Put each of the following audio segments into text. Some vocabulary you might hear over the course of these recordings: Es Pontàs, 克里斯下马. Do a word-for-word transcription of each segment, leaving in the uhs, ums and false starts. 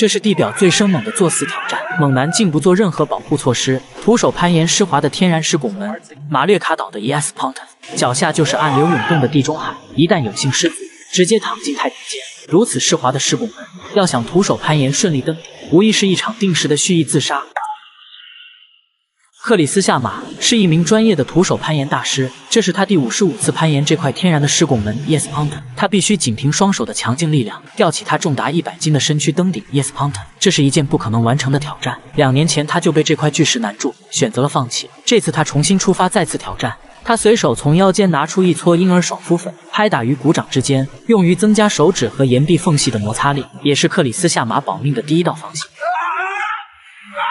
这是地表最生猛的作死挑战。猛男竟不做任何保护措施，徒手攀岩湿滑的天然石拱门，马略卡岛的 Es Pontàs， 脚下就是暗流涌动的地中海。一旦有幸失足，直接躺进太平间。如此湿滑的石拱门，要想徒手攀岩顺利登顶，无疑是一场定时的蓄意自杀。 克里斯下马是一名专业的徒手攀岩大师，这是他第五十五次攀岩这块天然的石拱门 Es Pontàs。他必须仅凭双手的强劲力量，吊起他重达一百斤的身躯登顶 Es Pontàs。这是一件不可能完成的挑战。两年前他就被这块巨石难住，选择了放弃。这次他重新出发，再次挑战。他随手从腰间拿出一撮婴儿爽肤粉，拍打于股掌之间，用于增加手指和岩壁缝隙的摩擦力，也是克里斯下马保命的第一道防线。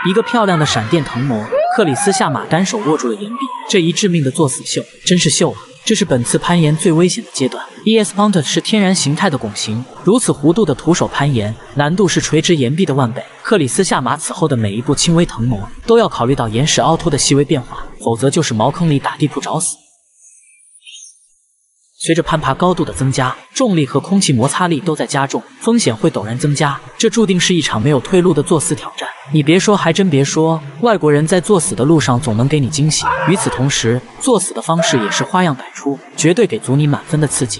一个漂亮的闪电腾挪。 克里斯下马单手握住了岩壁，这一致命的作死秀真是秀啊！这是本次攀岩最危险的阶段。Es Pontàs 是天然形态的拱形，如此弧度的徒手攀岩难度是垂直岩壁的万倍。克里斯下马此后的每一步轻微腾挪都要考虑到岩石凹凸的细微变化，否则就是茅坑里打地铺找死。随着攀爬高度的增加，重力和空气摩擦力都在加重，风险会陡然增加，这注定是一场没有退路的作死挑战。 你别说，还真别说，外国人在作死的路上总能给你惊喜。与此同时，作死的方式也是花样百出，绝对给足你满分的刺激。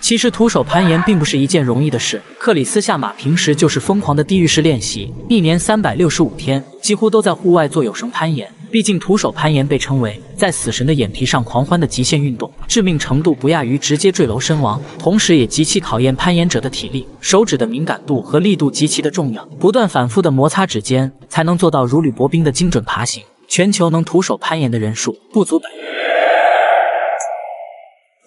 其实徒手攀岩并不是一件容易的事，克里斯下马平时就是疯狂的地狱式练习，一年三百六十五天几乎都在户外做有绳攀岩。毕竟徒手攀岩被称为在死神的眼皮上狂欢的极限运动，致命程度不亚于直接坠楼身亡，同时也极其考验攀岩者的体力，手指的敏感度和力度极其的重要，不断反复的摩擦指尖，才能做到如履薄冰的精准爬行。全球能徒手攀岩的人数不足百人。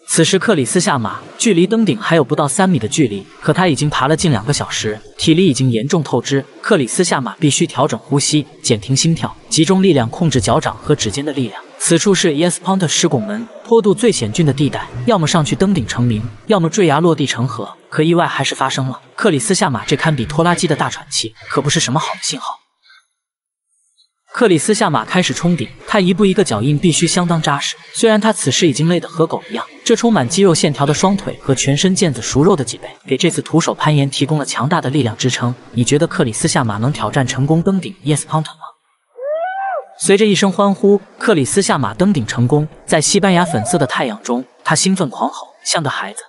此时克里斯下马，距离登顶还有不到三米的距离，可他已经爬了近两个小时，体力已经严重透支。克里斯下马必须调整呼吸，减停心跳，集中力量控制脚掌和指尖的力量。此处是 Es Pontàs 石拱门坡度最险峻的地带，要么上去登顶成名，要么坠崖落地成河。可意外还是发生了，克里斯下马这堪比拖拉机的大喘气，可不是什么好的信号。 克里斯下马开始冲顶，他一步一个脚印必须相当扎实。虽然他此时已经累得和狗一样，这充满肌肉线条的双腿和全身腱子熟肉的脊背，给这次徒手攀岩提供了强大的力量支撑。你觉得克里斯下马能挑战成功登顶 Es Pontàs 吗？随着一声欢呼，克里斯下马登顶成功，在西班牙粉色的太阳中，他兴奋狂吼，像个孩子。